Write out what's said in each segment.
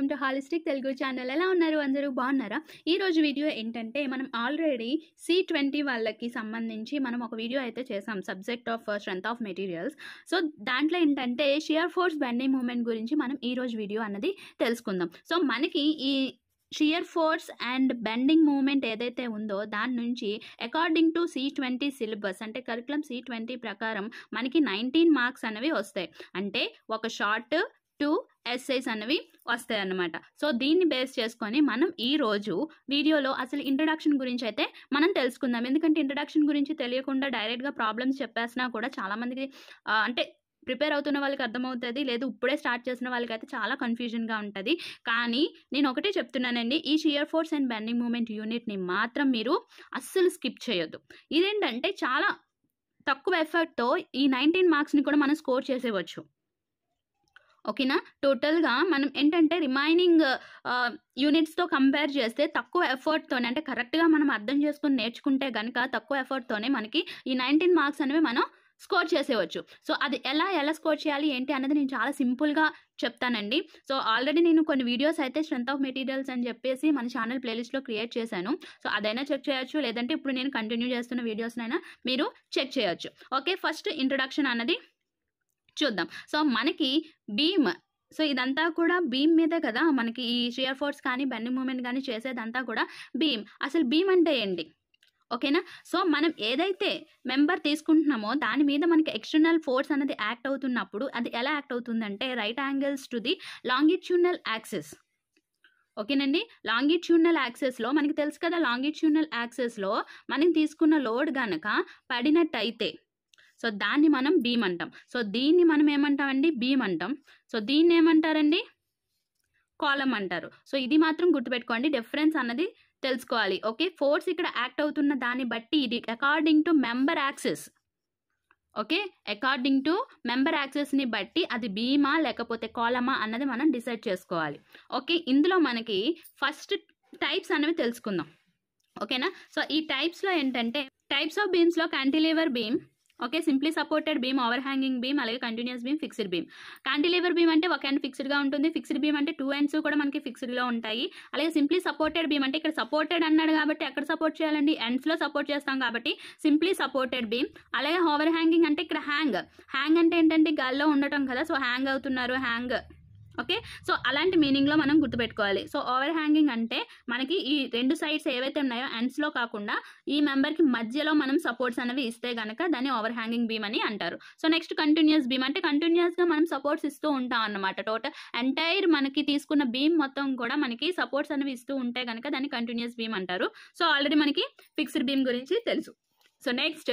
Welcome to holistic Telugu channel. ఎలా ఉన్నారు అందరూ, బాగున్నారా? ఈరోజు వీడియో ఏంటంటే, మనం ఆల్రెడీ C20 వాళ్ళకి సంబంధించి మనం ఒక వీడియో అయితే చేసాం, subject of strength of materials. So దాంట్లో ఏంటంటే షియర్ ఫోర్స్ బెండింగ్ మూమెంట్ గురించి మనం ఈరోజు వీడియో అన్నది తెలుసుకుందాం. సో మనకి ఈ shear force and bending moment ఏదైతే ఉందో దాని నుంచి అకార్డింగ్ టు C20 సిలబస్ అంటే కరికులం C20 ప్రకారం మనకి 19 మార్క్స్ అనేవి వస్తాయి. అంటే ఒక షార్ట్ 2 ఎస్ఐస్ అనేవి వస్తాయి అన్నమాట. సో దీన్ని బేస్ చేసుకొని మనం ఈ రోజు వీడియోలో అసలు ఇంట్రడక్షన్ గురించి అయితే మనం తెలుసుకుందాం. ఎందుకంటే ఇంట్రడక్షన్ గురించి తెలియకుండా డైరెక్ట్గా ప్రాబ్లమ్స్ చెప్పేసినా కూడా చాలామందికి అంటే ప్రిపేర్ అవుతున్న వాళ్ళకి అర్థమవుతుంది, లేదు ఇప్పుడే స్టార్ట్ చేసిన వాళ్ళకి అయితే చాలా కన్ఫ్యూజన్గా ఉంటుంది. కానీ నేను ఒకటే చెప్తున్నానండి, ఈ shear force and bending moment యూనిట్ని మాత్రం మీరు అస్సలు స్కిప్ చేయొద్దు. ఇదేంటంటే చాలా తక్కువ ఎఫర్ట్తో ఈ 19 మార్క్స్ని కూడా మనం స్కోర్ చేసేవచ్చు. ఓకేనా? టోటల్గా మనం ఏంటంటే రిమైనింగ్ యూనిట్స్తో కంపేర్ చేస్తే తక్కువ ఎఫర్ట్తోనే, అంటే కరెక్ట్గా మనం అర్థం చేసుకుని నేర్చుకుంటే కనుక తక్కువ ఎఫర్ట్తోనే మనకి ఈ 19 మార్క్స్ అనేవి మనం స్కోర్ చేసేవచ్చు. సో అది ఎలా స్కోర్ చేయాలి ఏంటి అన్నది నేను చాలా సింపుల్గా చెప్తానండి. సో ఆల్రెడీ నేను కొన్ని వీడియోస్ అయితే స్ట్రెంత్ ఆఫ్ మెటీరియల్స్ అని చెప్పేసి మన ఛానల్ ప్లేలిస్ట్లో క్రియేట్ చేశాను. సో అదైనా చెక్ చేయొచ్చు, లేదంటే ఇప్పుడు నేను కంటిన్యూ చేస్తున్న వీడియోస్నైనా మీరు చెక్ చేయొచ్చు. ఓకే, ఫస్ట్ ఇంట్రొడక్షన్ అన్నది చూద్దాం. సో మనకి బీమ్, సో ఇదంతా కూడా బీమ్ మీదే కదా మనకి ఈ షియర్ ఫోర్స్ కానీ బెండింగ్ మూమెంట్ కానీ చేసేదంతా కూడా బీమ్. అసలు బీమ్ అంటే ఏంటి? ఓకేనా? సో మనం ఏదైతే మెంబర్ తీసుకుంటున్నామో దాని మీద మనకి ఎక్స్టర్నల్ ఫోర్స్ అనేది యాక్ట్ అవుతున్నప్పుడు అది ఎలా యాక్ట్ అవుతుందంటే right angles to the longitudinal axis. ఓకేనండి, లాంగిట్యూనల్ యాక్సెస్లో మనకి తెలుసు కదా, లాంగిట్యూనల్ యాక్సెస్లో మనం తీసుకున్న లోడ్ కనుక పడినట్టయితే సో దాన్ని మనం బీమ్ అంటాం. సో దీన్ని మనం ఏమంటామండి? బీమ్ అంటాం. సో దీన్ని ఏమంటారండి? కాలమ్ అంటారు. సో ఇది మాత్రం గుర్తుపెట్టుకోండి, డిఫరెన్స్ అన్నది తెలుసుకోవాలి. ఓకే, ఫోర్స్ ఇక్కడ యాక్ట్ అవుతున్న దాన్ని బట్టి ఇది according to member axis. Okay, according to member యాక్సెస్ని బట్టి అది బీమా లేకపోతే కాలమా అన్నది మనం డిసైడ్ చేసుకోవాలి. ఓకే, ఇందులో మనకి ఫస్ట్ టైప్స్ అనేవి తెలుసుకుందాం. ఓకేనా? సో ఈ టైప్స్లో ఏంటంటే టైప్స్ ఆఫ్ బీమ్స్లో cantilever beam, okay, simply supported beam, overhanging beam, అలాగే continuous beam, fixed beam. Cantilever beam అంటే ఒక హ్యాండ్ ఫిక్స్డ్గా ఉంటుంది, ఫిక్స్డ్ బీమ్ అంటే 2 హ్యాండ్స్ కూడా మనకి ఫిక్స్డ్లో ఉంటాయి. అలాగే సింప్లీ సపోర్టెడ్ బీమ్ అంటే ఇక్కడ సపోర్టెడ్ అన్నాడు కాబట్టి ఎక్కడ సపోర్ట్ చేయాలండి? ఎండ్స్లో సపోర్ట్ చేస్తాం కాబట్టి సింప్లీ సపోర్టెడ్ బీమ్. అలాగే ఓవర్ హ్యాంగింగ్ అంటే ఇక్కడ హ్యాంగ్ అంటే ఏంటంటే గాల్లో ఉండటం కదా, సో హ్యాంగ్ అవుతున్నారు, హ్యాంగ్. ఓకే, సో అలాంటి మీనింగ్లో మనం గుర్తుపెట్టుకోవాలి. సో ఓవర్ హ్యాంగింగ్ అంటే మనకి ఈ 2 సైడ్స్ ఏవైతే ఉన్నాయో ఎండ్స్లో కాకుండా ఈ మెంబర్కి మధ్యలో మనం సపోర్ట్స్ అనేవి ఇస్తే కనుక దాన్ని ఓవర్ హ్యాంగింగ్ బీమ్ అని అంటారు. సో నెక్స్ట్ కంటిన్యూస్ బీమ్ అంటే కంటిన్యూస్గా మనం సపోర్ట్స్ ఇస్తూ ఉంటాం అన్నమాట. టోటల్ ఎంటైర్ మనకి తీసుకున్న బీమ్ మొత్తం కూడా మనకి సపోర్ట్స్ అనేవి ఇస్తూ ఉంటే కనుక దాన్ని కంటిన్యూస్ బీమ్ అంటారు. సో ఆల్రెడీ మనకి ఫిక్స్డ్ బీమ్ గురించి తెలుసు. So next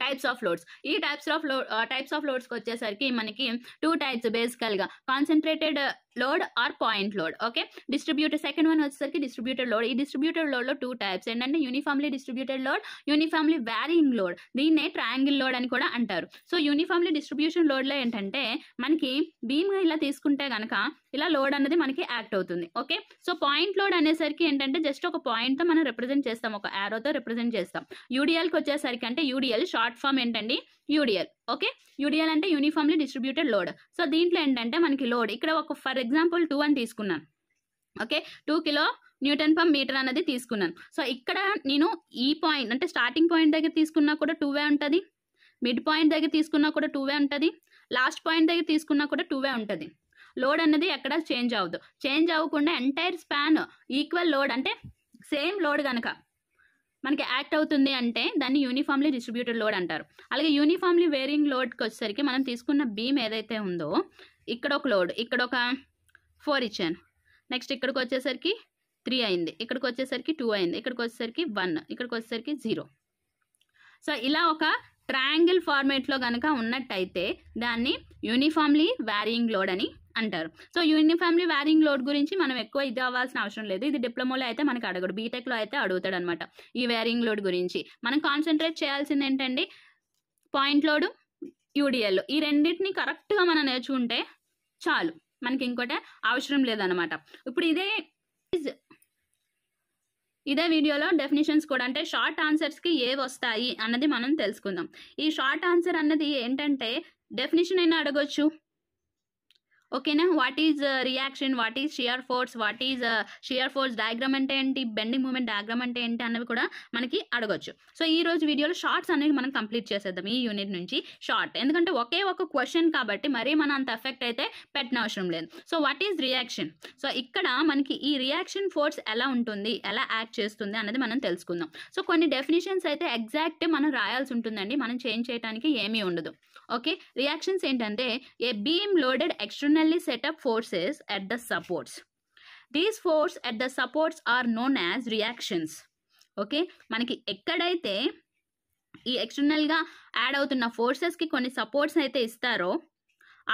types of loads. ఈ టైప్స్ ఆఫ్ లోడ్స్కి వచ్చేసరికి మనకి 2 టైప్స్ బేసికల్గా, concentrated load or point load. Okay, distributed, second one వచ్చేసరికి డిస్ట్రిబ్యూటెడ్ లోడ్. ఈ డిస్ట్రిబ్యూటెడ్ లోడ్లో 2 టైప్స్ ఏంటంటే uniformly distributed load, uniformly varying load. దీన్నే ట్రయాంగిల్ లోడ్ అని కూడా అంటారు. సో యూనిఫామ్లీ డిస్ట్రిబ్యూషన్ లోడ్లో ఏంటంటే మనకి బీమ్ ఇలా తీసుకుంటే కనుక ఇలా లోడ్ అనేది మనకి యాక్ట్ అవుతుంది. ఓకే, సో పాయింట్ లోడ్ అనేసరికి ఏంటంటే జస్ట్ ఒక పాయింట్తో మనం రిప్రజెంట్ చేస్తాం, ఒక యారోతో రిప్రజెంట్ చేస్తాం. యూడిఎల్కి వచ్చేసరికి అంటే యూడిఎల్ షార్ట్ ఫామ్ ఏంటండి? యూడిఎల్. ఓకే, యూడిఎల్ అంటే యూనిఫామ్లీ డిస్ట్రిబ్యూటెడ్ లోడ్. సో దీంట్లో ఏంటంటే మనకి లోడ్ ఇక్కడ ఒక ఫర్ ఎగ్జాంపుల్ 2 అని తీసుకున్నాను. ఓకే, 2 kN/m అనేది తీసుకున్నాను. సో ఇక్కడ నేను ఈ పాయింట్ అంటే స్టార్టింగ్ పాయింట్ దగ్గర తీసుకున్నా కూడా 2 ఉంటుంది, మిడ్ పాయింట్ దగ్గర తీసుకున్నా కూడా 2 ఉంటుంది, లాస్ట్ పాయింట్ దగ్గర తీసుకున్నా కూడా 2 ఉంటుంది. లోడ్ అన్నది ఎక్కడ చేంజ్ అవ్వదు. చేంజ్ అవ్వకుండా ఎంటైర్ స్పాన్ ఈక్వల్ లోడ్ అంటే సేమ్ లోడ్ కనుక మనకి యాక్ట్ అవుతుంది అంటే దాన్ని యూనిఫామ్లీ డిస్ట్రిబ్యూటెడ్ లోడ్ అంటారు. అలాగే యూనిఫామ్లీ వేరింగ్ లోడ్కి వచ్చేసరికి మనం తీసుకున్న బీమ్ ఏదైతే ఉందో ఇక్కడ ఒక లోడ్, ఇక్కడ ఒక 4 ఇచ్చాను, నెక్స్ట్ ఇక్కడికి వచ్చేసరికి 3 అయింది, ఇక్కడికి వచ్చేసరికి 2 అయింది, ఇక్కడికి వచ్చేసరికి 1, ఇక్కడికి వచ్చేసరికి 0. సో ఇలా ఒక ట్రయాంగిల్ ఫార్మేట్లో కనుక ఉన్నట్టయితే దాన్ని యూనిఫామ్లీ వ్యారీయింగ్ లోడ్ అని అంటారు. సో యూనిఫామ్లీ వ్యారీయింగ్ లోడ్ గురించి మనం ఎక్కువ ఇది అవ్వాల్సిన అవసరం లేదు, ఇది డిప్లొమాలో అయితే మనకు అడగడు, బీటెక్లో అయితే అడుగుతాడు అనమాట ఈ వ్యారీయింగ్ లోడ్ గురించి. మనం కాన్సన్ట్రేట్ చేయాల్సింది ఏంటండి? పాయింట్ లోడ్, యూడిఎల్, ఈ రెండింటిని కరెక్ట్గా మనం నేర్చుకుంటే చాలు, మనకి ఇంకోటి అవసరం లేదనమాట. ఇప్పుడు ఇదే వీడియోలో డెఫినేషన్స్ కూడా అంటే షార్ట్ ఆన్సర్స్కి ఏవి వస్తాయి అన్నది మనం తెలుసుకుందాం. ఈ షార్ట్ ఆన్సర్ అన్నది ఏంటంటే డెఫినేషన్ అయినా అడగొచ్చు, ఓకేనా. What is reaction, what is shear force, what is shear force diagram అంటే ఏంటి, బెండింగ్ మూమెంట్ డయాగ్రామ్ అంటే ఏంటి అన్నవి కూడా మనకి అడగొచ్చు. సో ఈ రోజు వీడియోలో షార్ట్స్ అనేవి మనం కంప్లీట్ చేసేద్దాం ఈ యూనిట్ నుంచి షార్ట్, ఎందుకంటే ఒకే ఒక క్వశ్చన్ కాబట్టి మరీ మనం అంత ఎఫెక్ట్ అయితే పెట్టిన అవసరం లేదు. So what is reaction, so ఇక్కడ మనకి ఈ రియాక్షన్ ఫోర్స్ ఎలా ఉంటుంది, ఎలా యాక్ట్ చేస్తుంది అనేది మనం తెలుసుకుందాం. సో కొన్ని డెఫినేషన్స్ అయితే ఎగ్జాక్ట్ మనం రాయాల్సి ఉంటుందండి, మనం చేంజ్ చేయడానికి ఏమీ ఉండదు. ఓకే, రియాక్షన్స్ ఏంటంటే a beam loaded external set up forces at the supports. These forces at the supports are known as reactions. Okay, మనకి ఎక్కడైతే ఈ ఎక్స్టర్నల్ గా యాడ్ అవుతున్న ఫోర్సెస్ కి కొన్ని సపోర్ట్స్ అయితే ఇస్తారో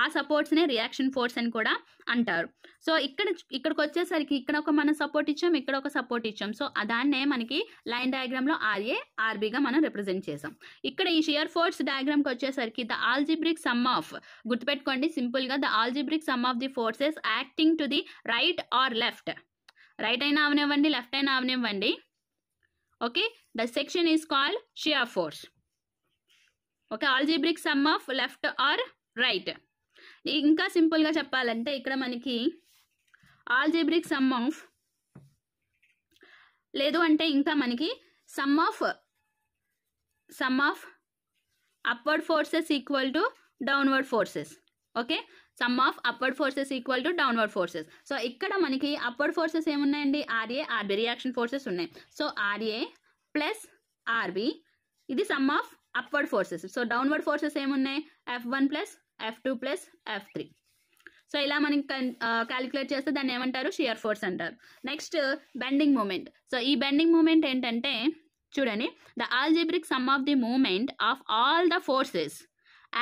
ఆ సపోర్ట్స్ నే రియాక్షన్ ఫోర్స్ అని కూడా అంటారు. సో ఇక్కడికి వచ్చేసరికి ఇక్కడ ఒక మనం సపోర్ట్ ఇచ్చాం, ఇక్కడ ఒక సపోర్ట్ ఇచ్చాం. సో దాన్నే మనకి లైన్ డయాగ్రామ్ లో Ra Rb గా మనం రిప్రజెంట్ చేసాం. ఇక్కడ ఈ షియర్ ఫోర్స్ డయాగ్రామ్కి వచ్చేసరికి ద ఆల్జిబ్రిక్ సమ్ ఆఫ్, గుర్తుపెట్టుకోండి సింపుల్ గా, the algebraic sum of the forces acting to the right or left, right అయినా అవనివ్వండి లెఫ్ట్ అయినా అవనివ్వండి. Okay, the section is called shear force. Okay, algebraic sum of left or right. ఇంకా సింపుల్గా చెప్పాలంటే ఇక్కడ మనకి ఆల్జీబ్రిక్ సమ్ ఆఫ్, లేదు అంటే ఇంకా మనకి sum of upward forces equal to downward forces. Okay, sum of upward forces equal to downward forces. So ఇక్కడ మనకి అప్వర్డ్ ఫోర్సెస్ ఏమున్నాయండి, Ra Rb రియాక్షన్ ఫోర్సెస్ ఉన్నాయి. సో Ra ప్లస్ Rb ఇది sum of upward forces. So downward forces ఏమున్నాయి, F1 plus F2 plus F3. So ఇలా మనం calculate చేస్తే దాన్ని ఏమంటారు, షియర్ ఫోర్స్ అంటారు. Next bending moment. సో ఈ బెండింగ్ మూమెంట్ ఏంటంటే చూడండి, the algebraic sum of the moment of all the forces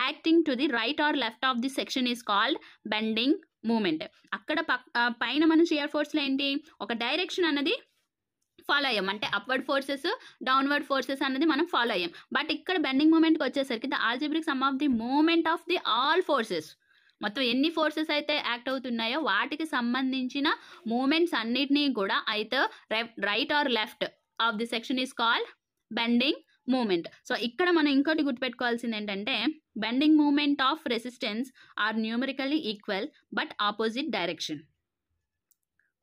acting to the right or left of the section is called bending moment. అక్కడ పైన మనం shear ఫోర్స్లో ఏంటి, ఒక direction అన్నది follow అయ్యాం, అంటే అప్వర్డ్ ఫోర్సెస్ డౌన్వర్డ్ ఫోర్సెస్ అనేది మనం ఫాలో అయ్యాం. బట్ ఇక్కడ బెండింగ్ మూమెంట్కి వచ్చేసరికి the algebraic sum of the moment of the all forces, మొత్తం ఎన్ని ఫోర్సెస్ అయితే యాక్ట్ అవుతున్నాయో వాటికి సంబంధించిన మూమెంట్స్ అన్నిటినీ కూడా అయితే right or left of the section is called bending moment. So ఇక్కడ మనం ఇంకోటి గుర్తుపెట్టుకోవాల్సింది ఏంటంటే bending moment of resistance are numerically equal but opposite direction.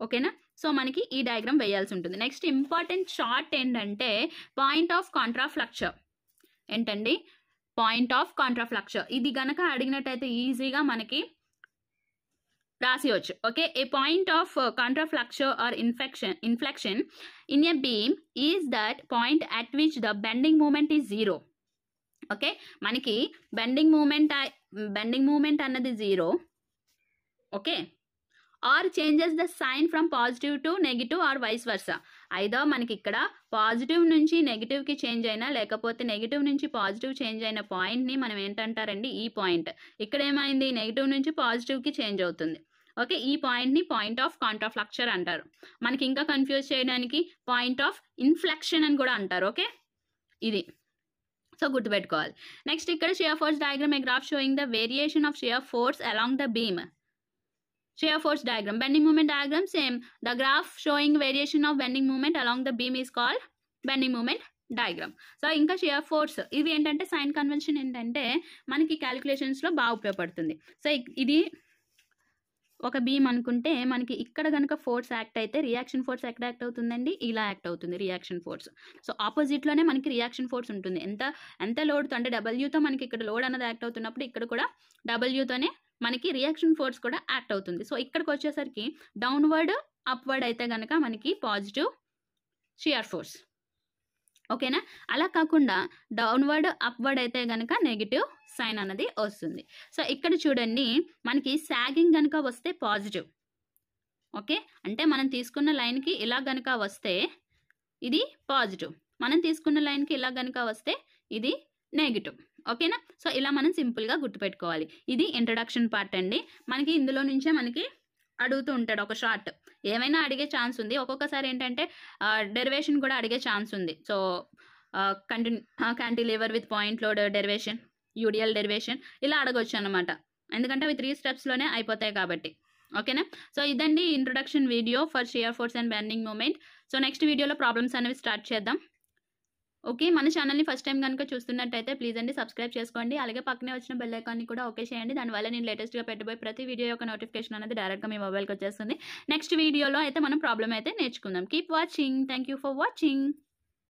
ఓకేనా, సో మనకి ఈ డయాగ్రామ్ వేయాల్సి ఉంటుంది. నెక్స్ట్ ఇంపార్టెంట్ షార్ట్ ఏంటంటే పాయింట్ ఆఫ్ కాంట్రాఫ్లక్చర్. ఏంటండి పాయింట్ ఆఫ్ కాంట్రాఫ్లక్చర్, ఇది గనక అడిగినట్టయితే ఈజీగా మనకి రాసివచ్చు. Okay, a point of contraflexure or inflection in a beam is that point at which the bending moment is zero. Okay, మనకి బెండింగ్ మూమెంట్ అన్నది zero. Okay, or changes the sign from positive to negative or vice versa. ఐదో మనకి ఇక్కడ positive నుంచి నెగిటివ్కి change అయినా లేకపోతే negative నుంచి positive change అయిన పాయింట్ని మనం ఏంటంటారండి, ఈ పాయింట్. ఇక్కడ ఏమైంది, నెగిటివ్ నుంచి పాజిటివ్కి చేంజ్ అవుతుంది. ఓకే, ఈ పాయింట్ని పాయింట్ ఆఫ్ కాంట్రాఫ్లక్చర్ అంటారు. మనకి ఇంకా కన్ఫ్యూజ్ చేయడానికి పాయింట్ ఆఫ్ ఇన్ఫ్లెక్షన్ అని కూడా అంటారు. ఓకే, ఇది సో గుర్తుపెట్టుకోవాలి. నెక్స్ట్ ఇక్కడ shear force diagram, a graph showing the variation of shear force along the beam. Shear force diagram, bending moment diagram same. The graph showing variation of bending moment along the beam is called bending moment diagram. So inka shear force ivi entante sign convention entante maniki calculations lo baa upayapadutundi. So idi oka beam anukunte maniki ikkada ganaka force act aithe reaction force ekkada act avutundandi, ila act avutundi reaction force. So opposite lone maniki reaction force untundi. Enta load tho ante w tho maniki ikkada load anada act avutunnappudu ikkada kuda w tone మనకి reaction force కూడా act అవుతుంది. So ఇక్కడికి వచ్చేసరికి downward upward అయితే కనుక మనకి positive shear force. ఓకేనా, అలా కాకుండా డౌన్వర్డ్ అప్వర్డ్ అయితే కనుక నెగిటివ్ సైన్ అనేది వస్తుంది. సో ఇక్కడ చూడండి మనకి సాగింగ్ కనుక వస్తే పాజిటివ్. ఓకే, అంటే మనం తీసుకున్న లైన్కి ఇలా కనుక వస్తే ఇది పాజిటివ్, మనం తీసుకున్న లైన్కి ఇలా కనుక వస్తే ఇది నెగిటివ్. ఓకేనా, సో ఇలా మనం సింపుల్గా గుర్తుపెట్టుకోవాలి. ఇది ఇంట్రడక్షన్ పార్ట్ అండి. మనకి ఇందులో నుంచే మనకి అడుగుతూ ఉంటాడు ఒక షార్ట్, ఏమైనా అడిగే ఛాన్స్ ఉంది. ఒక్కొక్కసారి ఏంటంటే డెరివేషన్ కూడా అడిగే ఛాన్స్ ఉంది. So cantilever with point load derivation, UDL derivation ఇలా అడగొచ్చు అనమాట, ఎందుకంటే అవి 3 స్టెప్స్లోనే అయిపోతాయి కాబట్టి. ఓకేనా, సో ఇదండి introduction video for shear force and bending moment. So next వీడియోలో ప్రాబ్లమ్స్ అనేవి స్టార్ట్ చేద్దాం. ఓకే మన ఛానల్ని ఫస్ట్ టైం గనుక చూస్తున్నట్లయితే ప్లీజ్ అండి సబ్స్క్రైబ్ చేసుకోండి అలాగే పక్కనే వచ్చిన బెల్ ఐకాన్ని కూడా ఓకే చేయండి దానివల్ల నేను లేటెస్ట్ గా పెట్టబోయే ప్రతి వీడియో యొక్క నోటిఫికేషన్ అనేది డైరెక్ట్ గా మీ మొబైల్ కి వచ్చేస్తుంది నెక్స్ట్ వీడియోలో అయితే మనం ప్రాబ్లం అయితే నేర్చుకుందాం keep watching thank you for watching